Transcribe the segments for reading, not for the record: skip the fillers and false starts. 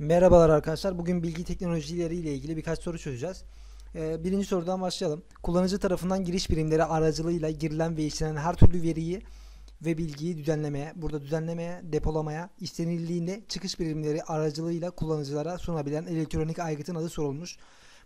Merhabalar arkadaşlar. Bugün bilgi teknolojileri ile ilgili birkaç soru çözeceğiz. Birinci sorudan başlayalım. Kullanıcı tarafından giriş birimleri aracılığıyla girilen ve işlenen her türlü veriyi ve bilgiyi düzenlemeye, depolamaya, istenildiğinde çıkış birimleri aracılığıyla kullanıcılara sunabilen elektronik aygıtın adı sorulmuş.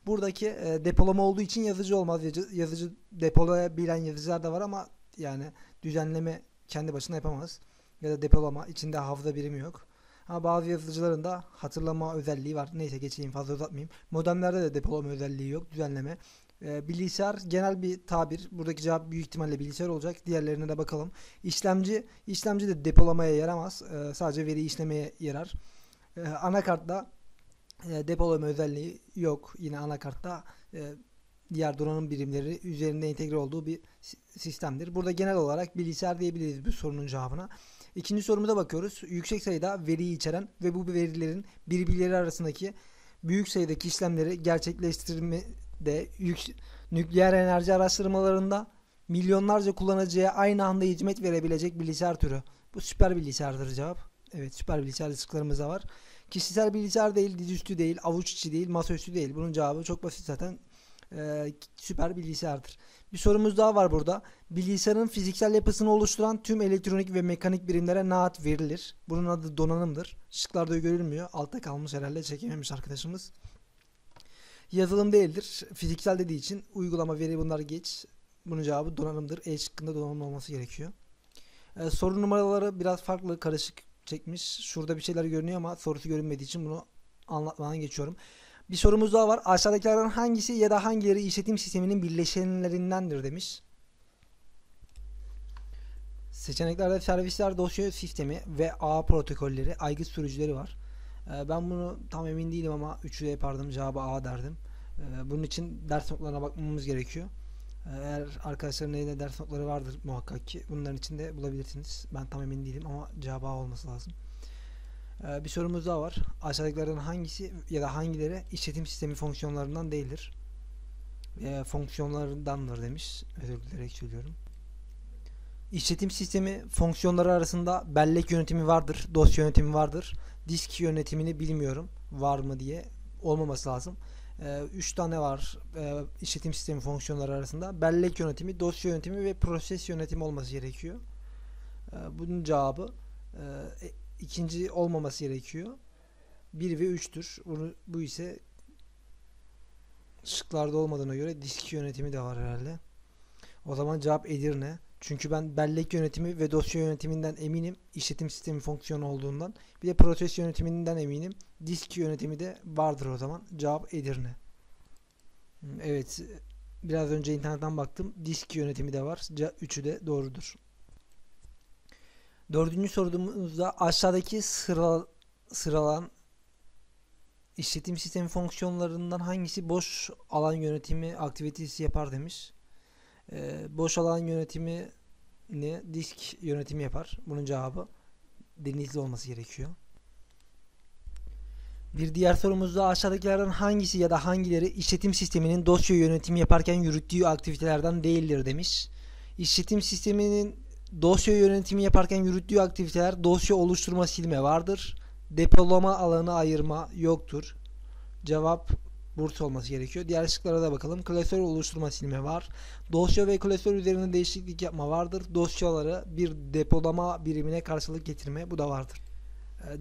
Buradaki depolama olduğu için yazıcı olmaz. Yazıcı depolayabilen yazıcılar da var ama yani düzenleme kendi başına yapamaz. Ya da depolama içinde hafıza birimi yok. Ama bazı yazıcıların da hatırlama özelliği var. Neyse geçeyim, fazla uzatmayayım. Modemlerde de depolama özelliği yok. Düzenleme. Bilgisayar genel bir tabir. Buradaki cevap büyük ihtimalle bilgisayar olacak. Diğerlerine de bakalım. İşlemci de depolamaya yaramaz. Sadece veri işlemeye yarar. Anakartta depolama özelliği yok. Yine anakartta diğer donanım birimleri üzerinde entegre olduğu bir sistemdir. Burada genel olarak bilgisayar diyebiliriz bu sorunun cevabına. İkinci sorumuza bakıyoruz. Yüksek sayıda veriyi içeren ve bu verilerin birbirleri arasındaki büyük sayıdaki işlemleri gerçekleştirmede nükleer enerji araştırmalarında milyonlarca kullanıcıya aynı anda hizmet verebilecek bilgisayar türü. Bu süper bilgisayardır cevap. Evet, süper bilgisayar şıklarımız da var. Kişisel bilgisayar değil, dizüstü değil, avuç içi değil, masaüstü değil. Bunun cevabı çok basit zaten. Süper bilgisayardır. Bir sorumuz daha var burada. Bilgisayarın fiziksel yapısını oluşturan tüm elektronik ve mekanik birimlere ne ad verilir? Bunun adı donanımdır. Şıklarda görülmüyor. Altta kalmış herhalde, çekememiş arkadaşımız. Yazılım değildir. Fiziksel dediği için uygulama, veri, bunlar geç. Bunun cevabı donanımdır. E şıkkında donanım olması gerekiyor. Soru numaraları biraz farklı, karışık çekmiş. Şurada bir şeyler görünüyor ama sorusu görünmediği için bunu anlatmadan geçiyorum. Bir sorumuz daha var. Aşağıdakilerden hangisi ya da hangileri işletim sisteminin birleşenlerindendir demiş. Seçeneklerde servisler, dosya sistemi ve ağ protokolleri, aygıt sürücüleri var. Ben bunu tam emin değilim ama 3'ü de yapardım. Cevabı A derdim. Bunun için ders notlarına bakmamız gerekiyor. Eğer arkadaşların elinde ders notları vardır muhakkak ki bunların içinde bulabilirsiniz. Ben tam emin değilim ama cevabı A olması lazım. Bir sorumuz daha var. Aşağıdakilerden hangisi ya da hangileri işletim sistemi fonksiyonlarından değildir? Fonksiyonlarındandır demiş. Özür dilerim, söylüyorum. İşletim sistemi fonksiyonları arasında bellek yönetimi vardır, dosya yönetimi vardır. Disk yönetimini bilmiyorum. Var mı diye, olmaması lazım. 3 tane var işletim sistemi fonksiyonları arasında. Bellek yönetimi, dosya yönetimi ve proses yönetimi olması gerekiyor. Bunun cevabı İkinci olmaması gerekiyor. 1 ve 3'tür. Bu ise şıklarda olmadığına göre disk yönetimi de var herhalde. O zaman cevap Edirne. Çünkü ben bellek yönetimi ve dosya yönetiminden eminim. İşletim sistemi fonksiyonu olduğundan. Bir de proses yönetiminden eminim. Disk yönetimi de vardır o zaman. Cevap Edirne. Evet. Biraz önce internetten baktım. Disk yönetimi de var. 3'ü de doğrudur. Dördüncü sorumuzda aşağıdaki sıralan işletim sistemi fonksiyonlarından hangisi boş alan yönetimi aktivitesi yapar demiş. Boş alan yönetimi ne? Disk yönetimi yapar. Bunun cevabı Denizli olması gerekiyor. Bir diğer sorumuzda aşağıdakilerden hangisi ya da hangileri işletim sisteminin dosya yönetimi yaparken yürüttüğü aktivitelerden değildir demiş. İşletim sisteminin dosya yönetimi yaparken yürüttüğü aktiviteler dosya oluşturma, silme vardır. Depolama alanı ayırma yoktur. Cevap Bursa olması gerekiyor. Diğer şıklara da bakalım. Klasör oluşturma, silme var. Dosya ve klasör üzerinde değişiklik yapma vardır. Dosyaları bir depolama birimine karşılık getirme, bu da vardır.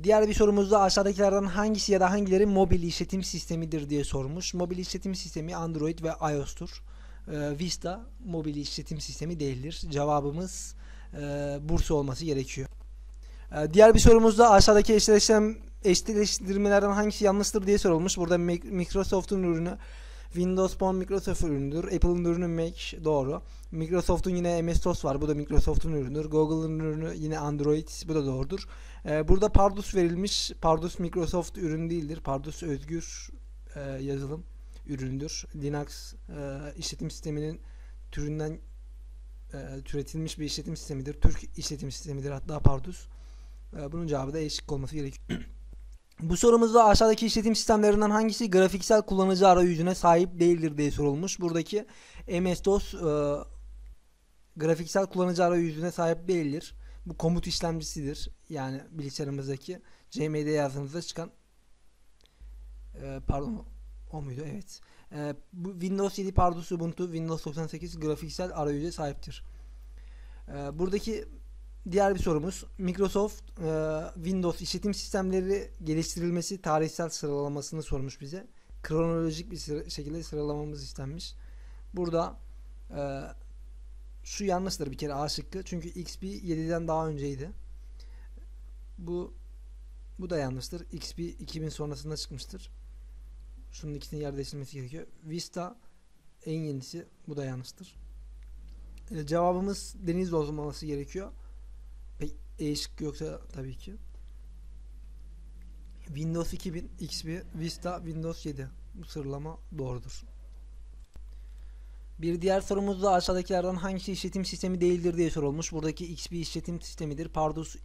Diğer bir sorumuzda aşağıdakilerden hangisi ya da hangileri mobil işletim sistemidir diye sormuş. Mobil işletim sistemi Android ve iOS'tur. Vista mobil işletim sistemi değildir. Cevabımız Bursa olması gerekiyor. Diğer bir sorumuzda aşağıdaki eşleştirmelerden hangisi yanlıştır diye sorulmuş. Burada Microsoft'un ürünü Windows Phone Microsoft ürünüdür. Apple'ın ürünü Mac, doğru. Microsoft'un yine MS-DOS var. Bu da Microsoft'un ürünüdür. Google'ın ürünü yine Android. Bu da doğrudur. Burada Pardus verilmiş. Pardus Microsoft ürünü değildir. Pardus özgür yazılım üründür. Linux işletim sisteminin türünden türetilmiş bir işletim sistemidir. Türk işletim sistemidir hatta Pardus. Bunun cevabı da eşlik olması gerekiyor. Bu sorumuzda aşağıdaki işletim sistemlerinden hangisi grafiksel kullanıcı arayüzüne sahip değildir diye sorulmuş. Buradaki MS-DOS grafiksel kullanıcı arayüzüne sahip değildir. Bu komut işlemcisidir. Yani bilgisayarımızdaki CMD yazdığınızda çıkan pardon o muydu? Evet. Bu Windows 7 Pardus Ubuntu Windows 98 grafiksel arayüze sahiptir. Buradaki diğer bir sorumuz, Microsoft Windows işletim sistemleri geliştirilmesi tarihsel sıralamasını sormuş bize. Kronolojik bir şekilde sıralamamız istenmiş. Burada şu yanlıştır bir kere, A şıkkı. Çünkü XP 7'den daha önceydi. Bu da yanlıştır. XP 2000 sonrasında çıkmıştır. Şunun ikisinin yer değiştirilmesi gerekiyor. Vista en yenisi. Bu da yanlıştır. Cevabımız Deniz olması gerekiyor. Peki E şıkkı yoksa tabii ki. Windows 2000, XP, Vista, Windows 7. Bu sıralama doğrudur. Bir diğer sorumuz da aşağıdakilerden hangisi işletim sistemi değildir diye sorulmuş. Buradaki XP işletim sistemidir, Pardus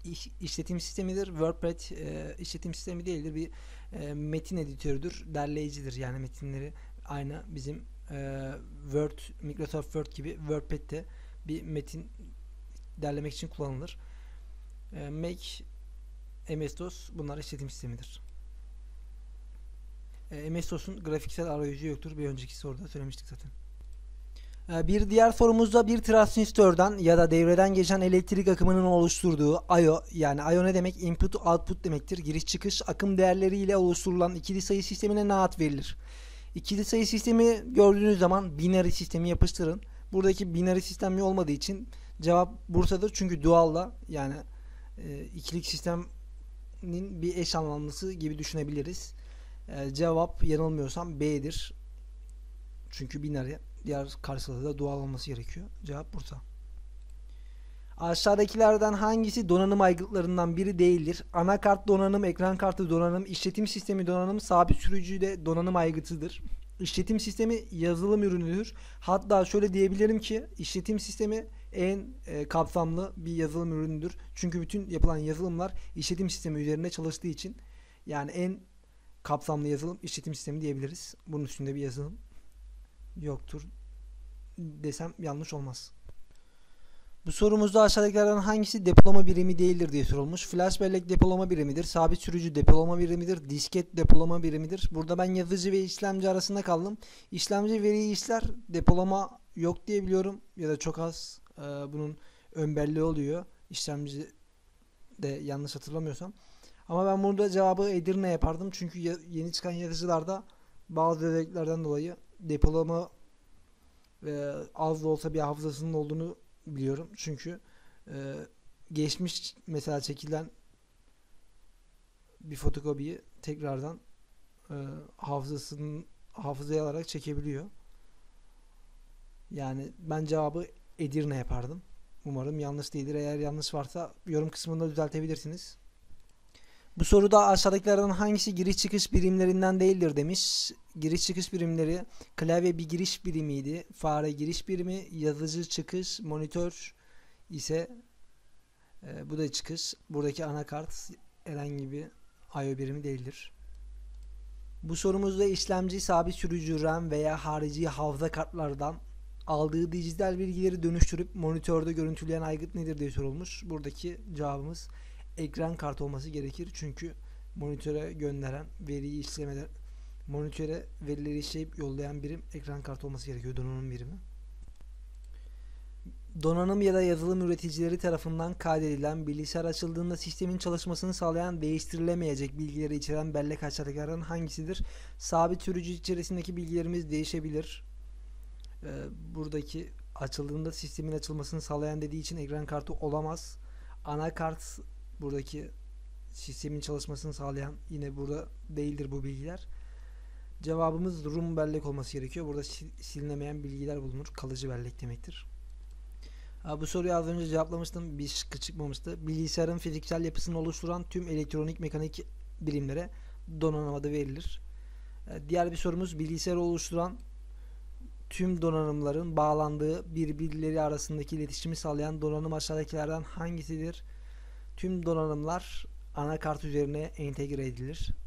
işletim sistemidir, WordPad işletim sistemi değildir. Bir metin editörüdür, derleyicidir. Yani metinleri aynı bizim Word, Microsoft Word gibi WordPad de bir metin derlemek için kullanılır. Mac, MS-DOS bunlar işletim sistemidir. MS-DOS'un grafiksel arayüzü yoktur. Bir önceki soruda söylemiştik zaten. Bir diğer sorumuzda bir transistörden ya da devreden geçen elektrik akımının oluşturduğu I.O. yani I.O. ne demek? Input output demektir. Giriş çıkış akım değerleri ile oluşturulan ikili sayı sistemine ne ad verilir? İkili sayı sistemi gördüğünüz zaman binary sistemi yapıştırın. Buradaki binary sistemi olmadığı için cevap Bursa'dır. Çünkü dualda yani ikilik sistemin bir eş anlamlısı gibi düşünebiliriz. Cevap yanılmıyorsam B'dir. Çünkü binary. Diğer karşılığı da doğal olması gerekiyor. Cevap Bursa. Aşağıdakilerden hangisi donanım aygıtlarından biri değildir? Anakart donanım, ekran kartı donanım, işletim sistemi donanım, sabit sürücü de donanım aygıtıdır. İşletim sistemi yazılım ürünüdür. Hatta şöyle diyebilirim ki işletim sistemi en kapsamlı bir yazılım ürünüdür. Çünkü bütün yapılan yazılımlar işletim sistemi üzerine çalıştığı için yani en kapsamlı yazılım işletim sistemi diyebiliriz. Bunun üstünde bir yazılım yoktur desem yanlış olmaz. Bu sorumuzda aşağıdakilerden hangisi depolama birimi değildir diye sorulmuş. Flash bellek depolama birimidir. Sabit sürücü depolama birimidir. Disket depolama birimidir. Burada ben yazıcı ve işlemci arasında kaldım. İşlemci veriyi işler. Depolama yok diye biliyorum. Ya da çok az. Bunun ön belleği oluyor. İşlemci de yanlış hatırlamıyorsam. Ama ben burada cevabı Edirne yapardım. Çünkü yeni çıkan yazıcılarda bazı özelliklerden dolayı depolama az da olsa bir hafızasının olduğunu biliyorum. Çünkü geçmiş mesela çekilen bir fotokopiyi tekrardan hafızaya alarak çekebiliyor. Yani ben cevabı Edirne yapardım. Umarım yanlış değildir. Eğer yanlış varsa yorum kısmında düzeltebilirsiniz. Bu soruda aşağıdakilerden hangisi giriş çıkış birimlerinden değildir demiş. Giriş çıkış birimleri klavye bir giriş birimiydi. Fare giriş birimi, yazıcı çıkış, monitör ise bu da çıkış. Buradaki anakart herhangi bir I.O. birimi değildir. Bu sorumuzda işlemci, sabit sürücü RAM veya harici hafıza kartlardan aldığı dijital bilgileri dönüştürüp monitörde görüntüleyen aygıt nedir diye sorulmuş. Buradaki cevabımız ekran kartı olması gerekir. Çünkü monitöre gönderen veriyi işlemeden monitöre verileri işleyip yollayan birim ekran kartı olması gerekiyor. Donanım birimi. Donanım ya da yazılım üreticileri tarafından kaydedilen bilgisayar açıldığında sistemin çalışmasını sağlayan değiştirilemeyecek bilgileri içeren bellek aşağıdakilerden hangisidir? Sabit sürücü içerisindeki bilgilerimiz değişebilir. Buradaki açıldığında sistemin açılmasını sağlayan dediği için ekran kartı olamaz. Anakart buradaki sistemin çalışmasını sağlayan yine burada değildir bu bilgiler. Cevabımız ROM bellek olması gerekiyor. Burada silinemeyen bilgiler bulunur. Kalıcı bellek demektir. Bu soruyu az önce cevaplamıştım. Bir şıkkı çıkmamıştı. Bilgisayarın fiziksel yapısını oluşturan tüm elektronik mekanik birimlere donanım adı verilir. Diğer bir sorumuz bilgisayarı oluşturan tüm donanımların bağlandığı birbirleri arasındaki iletişimi sağlayan donanım aşağıdakilerden hangisidir? Tüm donanımlar anakart üzerine entegre edilir.